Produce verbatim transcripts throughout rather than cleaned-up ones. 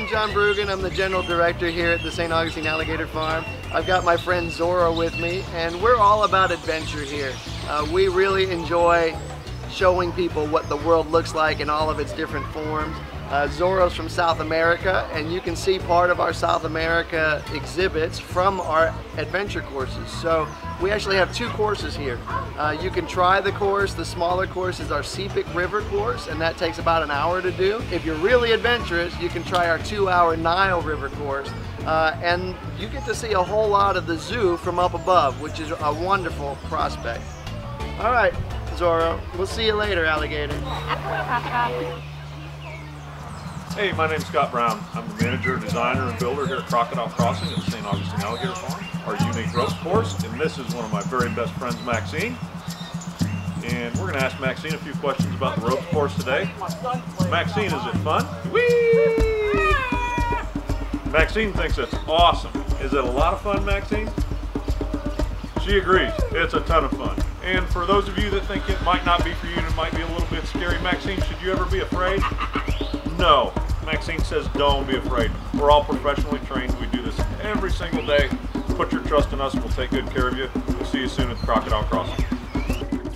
I'm John Brugen. I'm the General Director here at the Saint Augustine Alligator Farm. I've got my friend Zora with me, and we're all about adventure here. Uh, we really enjoy showing people what the world looks like in all of its different forms. Uh, Zora's from South America, and you can see part of our South America exhibits from our adventure courses. So we actually have two courses here. Uh, you can try the course. The smaller course is our Sepik River course, and that takes about an hour to do. If you're really adventurous, you can try our two-hour Nile River course, uh, and you get to see a whole lot of the zoo from up above, which is a wonderful prospect. All right, Zora, we'll see you later, alligator. Hey, my name's Scott Brown. I'm the manager, designer, and builder here at Crocodile Crossing at the Saint Augustine Alligator Farm. Our unique rope course, and this is one of my very best friends, Maxine. And we're going to ask Maxine a few questions about the rope course today. Maxine, is it fun? Whee! Maxine thinks it's awesome. Is it a lot of fun, Maxine? She agrees. It's a ton of fun. And for those of you that think it might not be for you and it might be a little bit scary, Maxine, should you ever be afraid? No. Maxine says don't be afraid. We're all professionally trained. We do this every single day. Put your trust in us. We'll take good care of you. We'll see you soon at Crocodile Crossing.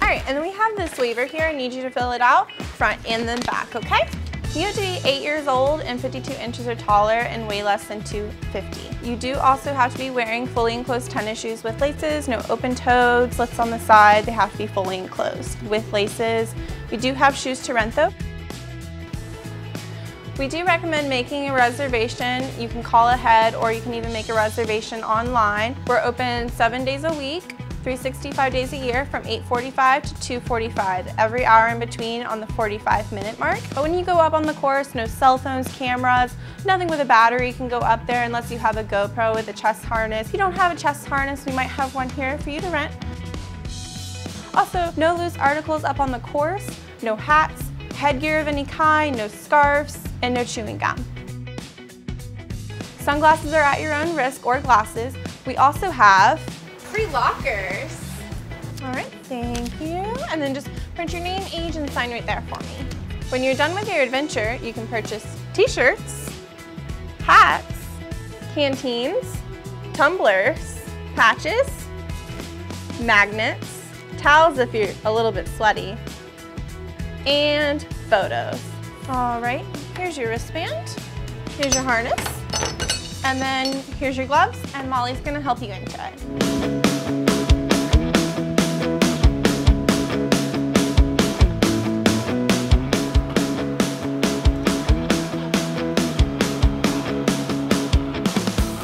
All right, and we have this waiver here. I need you to fill it out front and then back, okay? You have to be eight years old and fifty-two inches or taller and weigh less than two fifty. You do also have to be wearing fully enclosed tennis shoes with laces, no open toed, slits on the side. They have to be fully enclosed with laces. We do have shoes to rent though. We do recommend making a reservation. You can call ahead or you can even make a reservation online. We're open seven days a week, three hundred sixty-five days a year from eight forty-five to two forty-five, every hour in between on the forty-five minute mark. But when you go up on the course, no cell phones, cameras, nothing with a battery can go up there unless you have a GoPro with a chest harness. If you don't have a chest harness, we might have one here for you to rent. Also, no loose articles up on the course, no hats, headgear of any kind, no scarves, and no chewing gum. Sunglasses are at your own risk or glasses. We also have free lockers. All right, thank you. And then just print your name, age, and sign right there for me. When you're done with your adventure, you can purchase t-shirts, hats, canteens, tumblers, patches, magnets, towels if you're a little bit sweaty, and photos. All right, here's your wristband, here's your harness, and then here's your gloves, and Molly's gonna help you into it.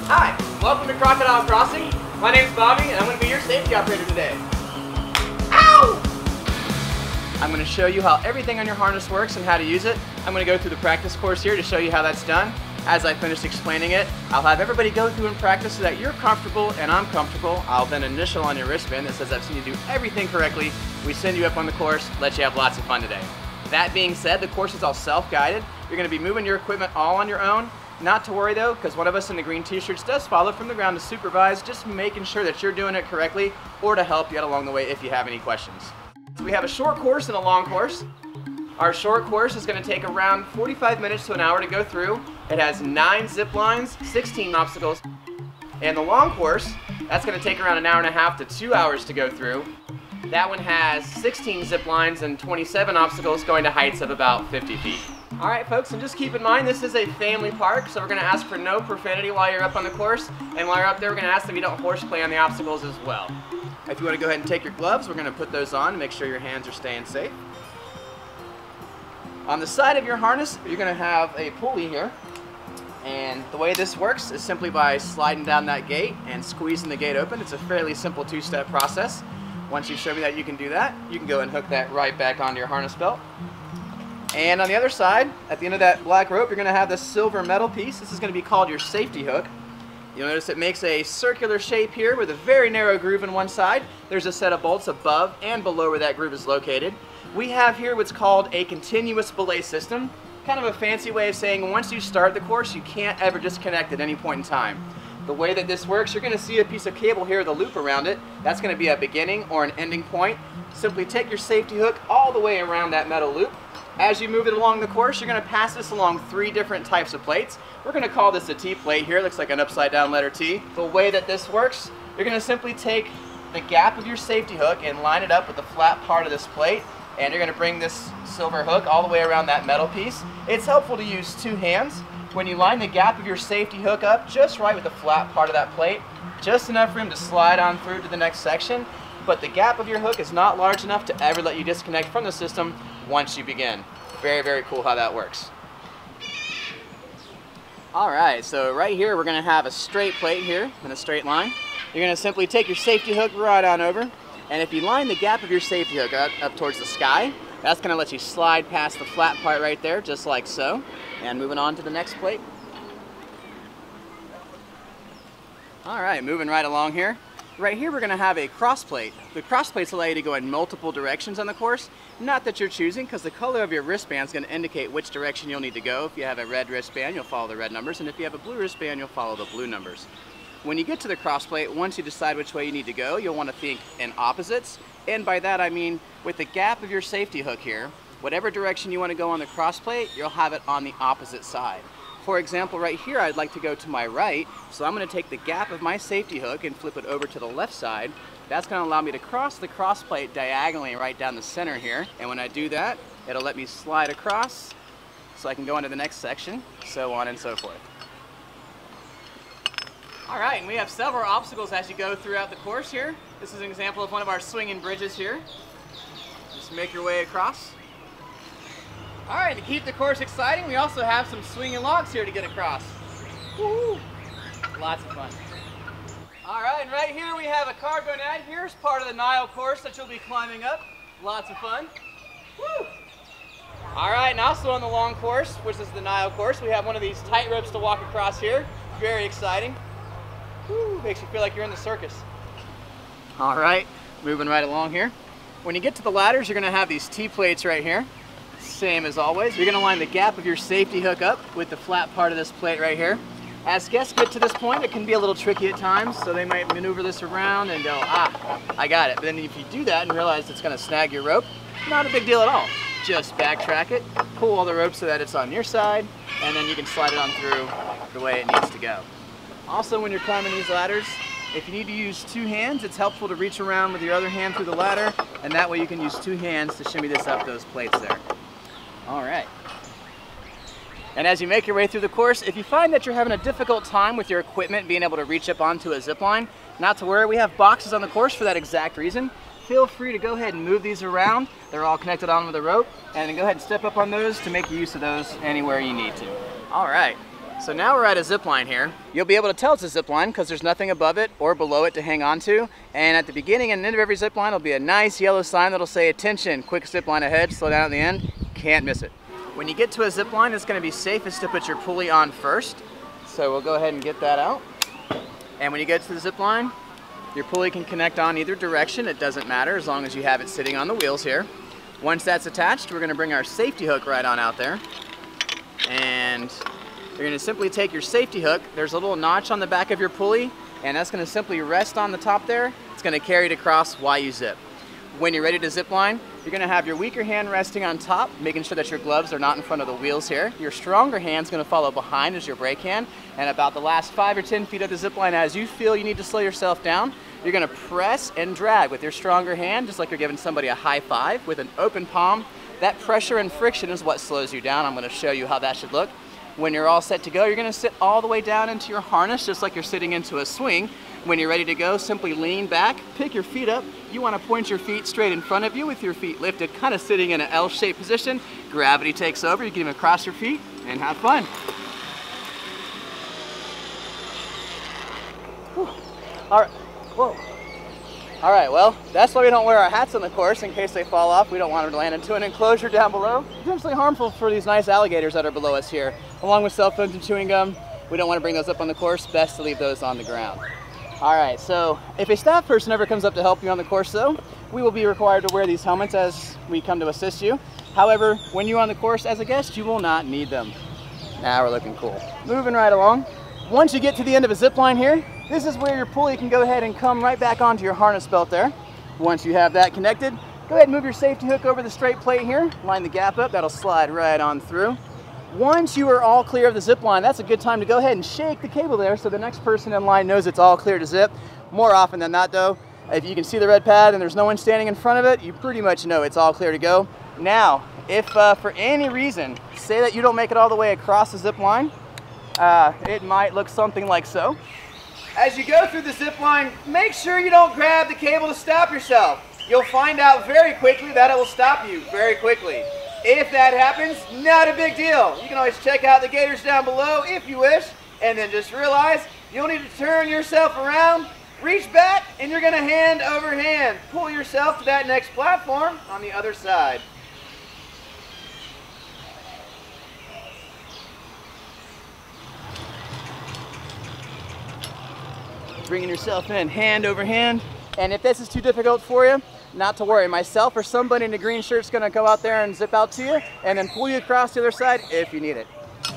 Hi, welcome to Crocodile Crossing. My name's Bobby, and I'm gonna be your safety operator today. Ow! I'm going to show you how everything on your harness works and how to use it. I'm going to go through the practice course here to show you how that's done. As I finish explaining it, I'll have everybody go through and practice so that you're comfortable and I'm comfortable. I'll then initial on your wristband that says I've seen you do everything correctly. We send you up on the course, let you have lots of fun today. That being said, the course is all self-guided. You're going to be moving your equipment all on your own. Not to worry though, because one of us in the green t-shirts does follow from the ground to supervise, just making sure that you're doing it correctly or to help you out along the way if you have any questions. We have a short course and a long course. Our short course is going to take around forty-five minutes to an hour to go through. It has nine zip lines, sixteen obstacles. And the long course, that's going to take around an hour and a half to two hours to go through. That one has sixteen zip lines and twenty-seven obstacles going to heights of about fifty feet. All right, folks, and just keep in mind, this is a family park, so we're going to ask for no profanity while you're up on the course. And while you're up there, we're going to ask that you don't horseplay on the obstacles as well. If you want to go ahead and take your gloves, we're going to put those on and make sure your hands are staying safe. On the side of your harness, you're going to have a pulley here. And the way this works is simply by sliding down that gate and squeezing the gate open. It's a fairly simple two-step process. Once you show me that you can do that, you can go and hook that right back onto your harness belt. And on the other side, at the end of that black rope, you're going to have this silver metal piece. This is going to be called your safety hook. You'll notice it makes a circular shape here with a very narrow groove in one side. There's a set of bolts above and below where that groove is located. We have here what's called a continuous belay system. Kind of a fancy way of saying once you start the course, you can't ever disconnect at any point in time. The way that this works, you're going to see a piece of cable here with a loop around it. That's going to be a beginning or an ending point. Simply take your safety hook all the way around that metal loop. As you move it along the course, you're going to pass this along three different types of plates. We're going to call this a T plate here. It looks like an upside down letter T. The way that this works, you're going to simply take the gap of your safety hook and line it up with the flat part of this plate, and you're going to bring this silver hook all the way around that metal piece. It's helpful to use two hands. When you line the gap of your safety hook up just right with the flat part of that plate, just enough room to slide on through to the next section, but the gap of your hook is not large enough to ever let you disconnect from the system once you begin. Very, very cool how that works. All right, so right here we're going to have a straight plate here in a straight line. You're going to simply take your safety hook right on over, and if you line the gap of your safety hook up, up towards the sky, that's going to let you slide past the flat part right there, just like so. And moving on to the next plate. All right, moving right along here. Right here we're going to have a cross plate. The cross plates allow you to go in multiple directions on the course. Not that you're choosing, because the color of your wristband is going to indicate which direction you'll need to go. If you have a red wristband, you'll follow the red numbers, and if you have a blue wristband, you'll follow the blue numbers. When you get to the cross plate, once you decide which way you need to go, you'll want to think in opposites. And by that I mean, with the gap of your safety hook here, whatever direction you want to go on the cross plate, you'll have it on the opposite side. For example, right here I'd like to go to my right, so I'm going to take the gap of my safety hook and flip it over to the left side. That's going to allow me to cross the cross plate diagonally right down the center here. And when I do that, it'll let me slide across so I can go into the next section, so on and so forth. All right, and we have several obstacles as you go throughout the course here. This is an example of one of our swinging bridges here. Just make your way across. All right, to keep the course exciting, we also have some swinging logs here to get across. Woo-hoo. Lots of fun. All right, and right here we have a cargo net. Here's part of the Nile course that you'll be climbing up. Lots of fun. Woo! All right, and also on the long course, which is the Nile course, we have one of these tight ropes to walk across here. Very exciting. Woo, makes you feel like you're in the circus. All right, moving right along here. When you get to the ladders, you're gonna have these T-plates right here. Same as always. You're gonna line the gap of your safety hook up with the flat part of this plate right here. As guests get to this point, it can be a little tricky at times, so they might maneuver this around and go, ah, I got it. But then if you do that and realize it's gonna snag your rope, not a big deal at all. Just backtrack it, pull all the rope so that it's on your side, and then you can slide it on through the way it needs to go. Also, when you're climbing these ladders, if you need to use two hands, it's helpful to reach around with your other hand through the ladder, and that way you can use two hands to shimmy this up those plates there. All right. And as you make your way through the course, if you find that you're having a difficult time with your equipment being able to reach up onto a zip line, not to worry, we have boxes on the course for that exact reason. Feel free to go ahead and move these around. They're all connected on with a rope, and then go ahead and step up on those to make use of those anywhere you need to. All right. So now we're at a zip line here. You'll be able to tell it's a zip line because there's nothing above it or below it to hang on to. And at the beginning and end of every zip line will be a nice yellow sign that'll say, attention, quick zip line ahead, slow down at the end. Can't miss it. When you get to a zip line, it's gonna be safest to put your pulley on first. So we'll go ahead and get that out. And when you get to the zip line, your pulley can connect on either direction. It doesn't matter as long as you have it sitting on the wheels here. Once that's attached, we're gonna bring our safety hook right on out there. And you're gonna simply take your safety hook, there's a little notch on the back of your pulley, and that's gonna simply rest on the top there. It's gonna carry it across while you zip. When you're ready to zip line, you're gonna have your weaker hand resting on top, making sure that your gloves are not in front of the wheels here. Your stronger hand's gonna follow behind as your brake hand, and about the last five or ten feet of the zip line, as you feel you need to slow yourself down, you're gonna press and drag with your stronger hand, just like you're giving somebody a high five with an open palm. That pressure and friction is what slows you down. I'm gonna show you how that should look. When you're all set to go, you're gonna sit all the way down into your harness, just like you're sitting into a swing. When you're ready to go, simply lean back, pick your feet up. You wanna point your feet straight in front of you with your feet lifted, kind of sitting in an L-shaped position. Gravity takes over, you can even cross your feet and have fun. Whew. All right, whoa. All right, well, that's why we don't wear our hats on the course in case they fall off. We don't want them to land into an enclosure down below. Potentially harmful for these nice alligators that are below us here. Along with cell phones and chewing gum, we don't want to bring those up on the course. Best to leave those on the ground. All right, so if a staff person ever comes up to help you on the course though, we will be required to wear these helmets as we come to assist you. However, when you're on the course as a guest, you will not need them. Now we're looking cool. Moving right along. Once you get to the end of a zip line here, this is where your pulley can go ahead and come right back onto your harness belt there. Once you have that connected, Go ahead and move your safety hook over the straight plate here. Line the gap up, that'll slide right on through. Once you are all clear of the zip line, that's a good time to go ahead and shake the cable there so the next person in line knows it's all clear to zip. More often than not though, if you can see the red pad and there's no one standing in front of it, you pretty much know it's all clear to go. Now, if uh, for any reason, say that you don't make it all the way across the zip line, uh, it might look something like so. As you go through the zip line, make sure you don't grab the cable to stop yourself. You'll find out very quickly that it will stop you very quickly. If that happens, not a big deal. You can always check out the gators down below if you wish, and then just realize you'll need to turn yourself around, reach back, and you're gonna hand over hand, pull yourself to that next platform on the other side. Bringing yourself in hand over hand. And if this is too difficult for you, not to worry. Myself or somebody in a green shirt is going to go out there and zip out to you and then pull you across the other side if you need it.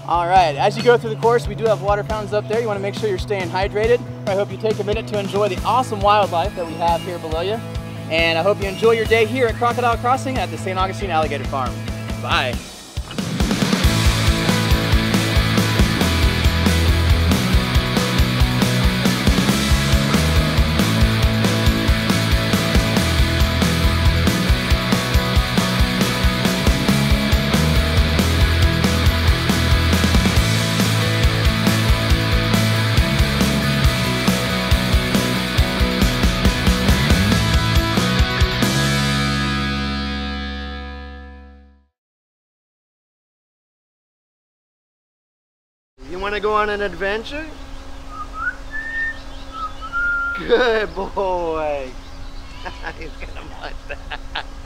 All right, as you go through the course, we do have water fountains up there. You want to make sure you're staying hydrated. I hope you take a minute to enjoy the awesome wildlife that we have here below you. And I hope you enjoy your day here at Crocodile Crossing at the Saint Augustine Alligator Farm. Bye. Want to go on an adventure? Good boy. He's gonna want that.